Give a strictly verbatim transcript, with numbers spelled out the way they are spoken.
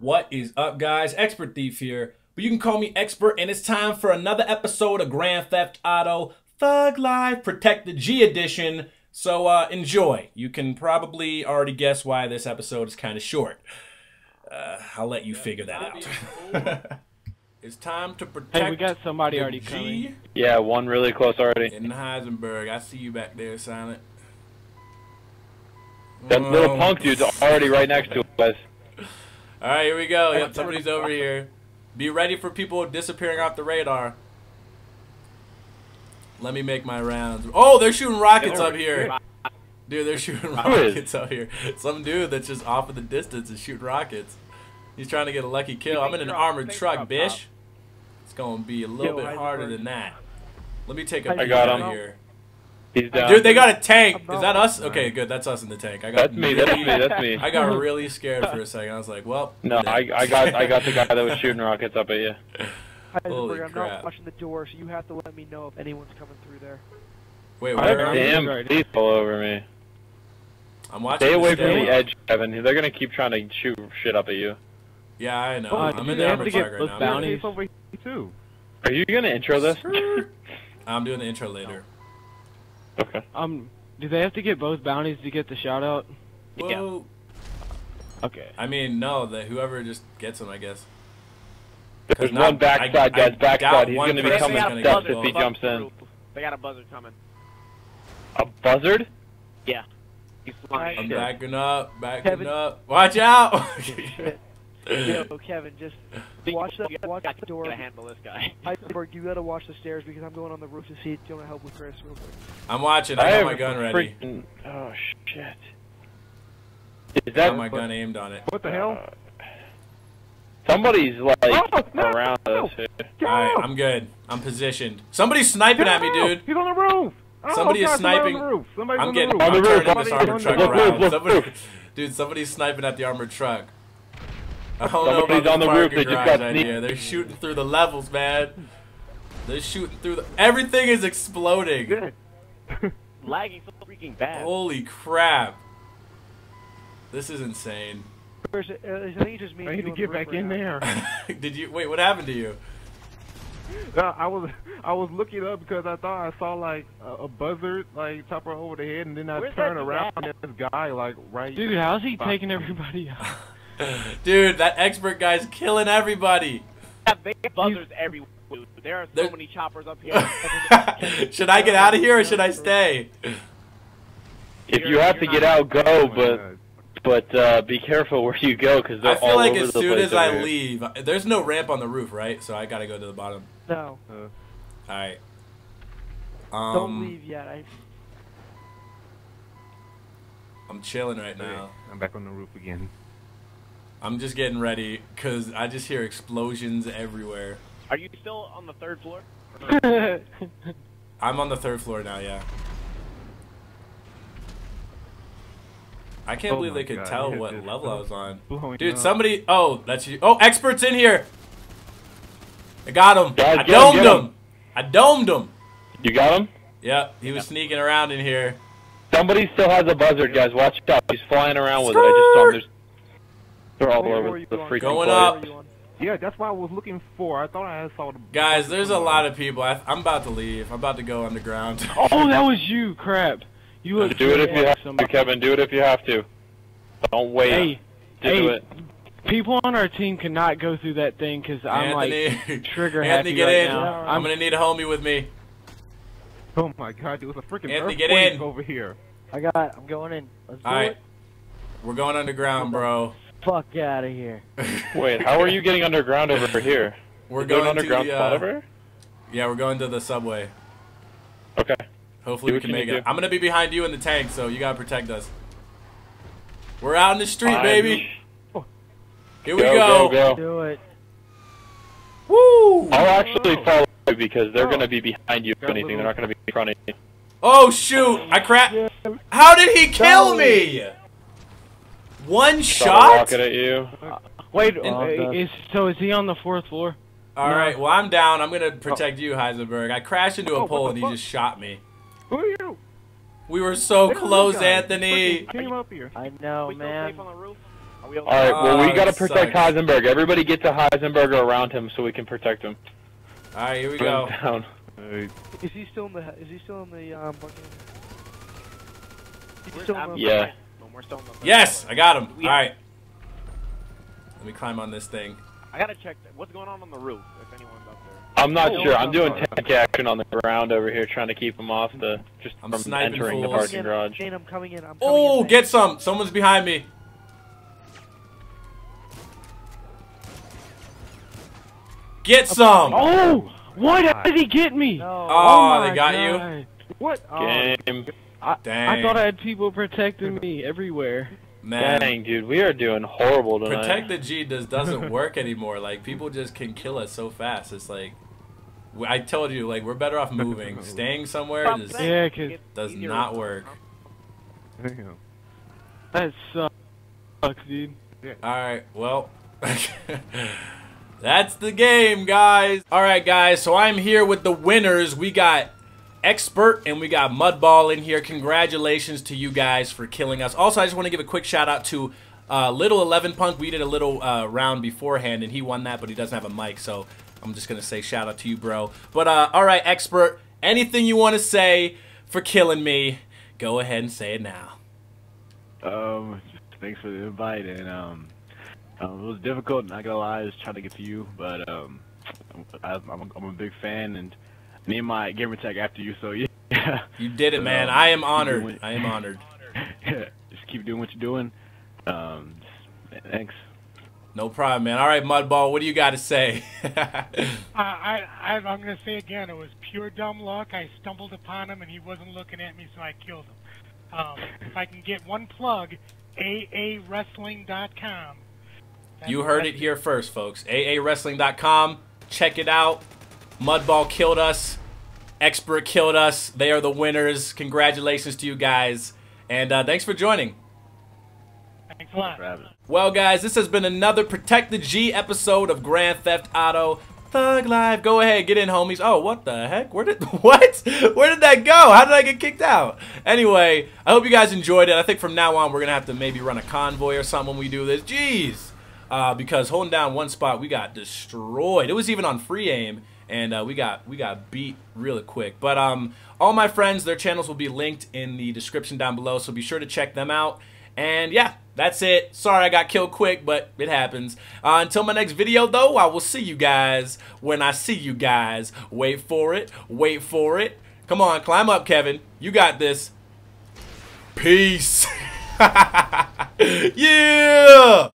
What is up, guys? Expert Thief here, but you can call me Expert, and it's time for another episode of Grand Theft Auto Thug Life Protect the G edition. So uh, enjoy. You can probably already guess why this episode is kind of short. Uh, I'll let you figure that out. It's time to protect. Hey, we got somebody already coming. Yeah, one really close already. In Heisenberg, I see you back there, Silent. That um, little punk dude's already right next to us. All right, here we go. Yep, somebody's over here. Be ready for people disappearing off the radar. Let me make my rounds. Oh, they're shooting rockets up here. Dude, they're shooting rockets up here. Some dude that's just off in the distance is shooting rockets. He's trying to get a lucky kill. I'm in an armored truck, bitch. It's going to be a little bit harder than that. Let me take a peek out here. He's down. Dude, they got a tank. Is that us? Okay, good. That's us in the tank. I got that's me. That's me. That's me. I got really scared for a second. I was like, "Well." No, I, I got I got the guy that was shooting rockets up at you. Holy I'm crap. Not watching the door, so you have to let me know if anyone's coming through there. Wait, where are you? Damn people over me. I'm watching. Stay away from the edge, Kevin. They're gonna keep trying to shoot shit up at you. Yeah, I know. Uh, I'm in the armored truck right now. Bounties. Are you gonna intro this? I'm doing the intro later. Okay. Um, do they have to get both bounties to get the shout out? Well, yeah. Okay. I mean, no, that whoever just gets them, I guess. There's one backside, guys, backside. He's going to be coming steps if he jumps in. They got a buzzard coming. A buzzard? Yeah. He's flying. I'm backing up, backing Kevin. up. Watch out! Yo, Kevin, just watch the, watch the door. You gotta handle this guy. Heisenberg, you gotta watch the stairs because I'm going on the roof to see if you wanna help with Chris real quick. I'm watching. I, I have my gun ready. Freaking, oh shit! Is that I got my gun aimed on it? What the hell? Uh, somebody's like oh, no, around no, us. No. Alright, I'm good. I'm positioned. Somebody's sniping no, at me, dude. He's on the roof. Oh, Somebody God, is sniping. On the roof. Somebody's I'm on getting. The roof. I'm turning Somebody's this armored truck look, around. Look, Somebody, look. Dude, somebody's sniping at the armored truck. I don't Somebody's know about on the, the roof. They just got idea. They're shooting through the levels, man. They're shooting through the. Everything is exploding. Lagging so freaking bad. Holy crap! This is insane. I need to get back in there. Did you wait? What happened to you? Uh, I was I was looking up because I thought I saw like a, a buzzard like top her over the head, and then I Where's turned around at? and this guy like right. Dude, how's he taking me. everybody out? Dude, that expert guy's killing everybody. Yeah, they have buzzers everywhere. Dude. There are so There's... many choppers up here. Should I get out of here or should I stay? If you have to get out, go, but but uh, be careful where you go because they're all over the place. I feel like as soon as I leave, there's no ramp on the roof, right? So I gotta go to the bottom. No. Uh, all right. Um, Don't leave yet. I... I'm chilling right now. I'm back on the roof again. I'm just getting ready, because I just hear explosions everywhere. Are you still on the third floor? I'm on the third floor now, yeah. I can't oh believe they could God. tell yeah, what level I was on. Dude, up. somebody... Oh, that's you. Oh, expert's in here! I got him! Guys, I domed him, him. him! I domed him! You got him? Yep, he was yeah. sneaking around in here. Somebody still has a buzzard, guys. Watch out. He's flying around with Skirt. it. I just saw him. There's They're all over the freaking Going up. Yeah, that's what I was looking for. I thought I saw the... Guys, there's a lot of people. I, I'm about to leave. I'm about to go underground. Oh, that was you. Crap. You look Do it if you have somebody. to, Kevin. Do it if you have to. Don't wait. Hey, do hey, it. People on our team cannot go through that thing because I'm like trigger happy get right in. now. I'm, I'm going to need a homie with me. Oh, my God. There was a freaking Anthony, get in. over here. I got it. I'm going in. Let's all do right. it. We're going underground, bro. Fuck out of here! Wait, how are you getting underground over here? We're going underground to the, uh, over? Yeah, we're going to the subway. Okay. Hopefully we can make it. I'm gonna be behind you in the tank, so you gotta protect us. We're out in the street, Fine. baby. Here go, we go. go, go. Do it. Woo! I'll actually follow you because they're oh. gonna be behind you. If anything, they're not gonna be in front of you. Oh shoot! I crap! How did he kill me? One shot? Rocket at you. Uh, wait, oh, is, is, so is he on the fourth floor? Alright, no. well I'm down. I'm gonna protect oh. you, Heisenberg. I crashed into a oh, pole and he just shot me. Who are you? We were so Where close, Anthony. Came up here. I know, man. On the roof? I All right, well, we got to protect Heisenberg. Everybody get to Heisenberg around him so we can protect him. All right, here we go. Down. Right. Is he still in the? Is he still in the? Um, still in the yeah. Yes, I got him. All right. Let me climb on this thing. I gotta check that. What's going on on the roof? If anyone's up there. I'm not oh, sure. I'm doing tank action on the ground over here, trying to keep him off the just I'm from entering fools. the parking garage. Shane, I'm coming in. I'm coming oh, in, get some! Someone's behind me. Get some! Oh! What? How did he get me? No. Oh, oh they got God. you. What? Game. I, Dang. I thought I had people protecting me everywhere. Man. Dang, dude, we are doing horrible tonight. Protect the G just doesn't work anymore. Like, people just can kill us so fast. It's like, I told you, like, we're better off moving. Staying somewhere just yeah, does not work. Damn. That sucks, dude. Yeah. Alright, well... That's the game, guys. All right, guys, so I'm here with the winners. We got Expert and we got Mudball in here. Congratulations to you guys for killing us. Also, I just want to give a quick shout out to uh, Little Eleven Punk. We did a little uh, round beforehand and he won that, but he doesn't have a mic, so I'm just going to say shout out to you, bro. But uh, all right, Expert, anything you want to say for killing me, go ahead and say it now. Um, thanks for the invite and um... Um, it was difficult, not gonna lie, just trying to get to you, but um, I, I'm, I'm a big fan, and me and my gamer tag after you, so yeah. You did it, man. Um, I am honored. I am honored. Just keep doing what you're doing. Um, just, man, thanks. No problem, man. All right, Mudball, what do you got to say? uh, I, I, I'm gonna say again, it was pure dumb luck. I stumbled upon him, and he wasn't looking at me, so I killed him. Um, if I can get one plug, A A Wrestling dot com. You heard it here first, folks. A A Wrestling dot com. Check it out. Mudball killed us. Expert killed us. They are the winners. Congratulations to you guys. And uh, thanks for joining. Thanks a lot. Well, guys, this has been another Protect the G episode of Grand Theft Auto Thug Life. Go ahead. Get in, homies. Oh, what the heck? Where did what? Where did that go? How did I get kicked out? Anyway, I hope you guys enjoyed it. I think from now on, we're going to have to maybe run a convoy or something when we do this. Jeez. Uh, because holding down one spot, we got destroyed. It was even on free aim, and uh, we got we got beat really quick. But um, all my friends, their channels will be linked in the description down below, so be sure to check them out. And yeah, that's it. Sorry I got killed quick, but it happens. Uh, until my next video, though, I will see you guys when I see you guys. Wait for it. Wait for it. Come on, climb up, Kevin. You got this. Peace. Yeah.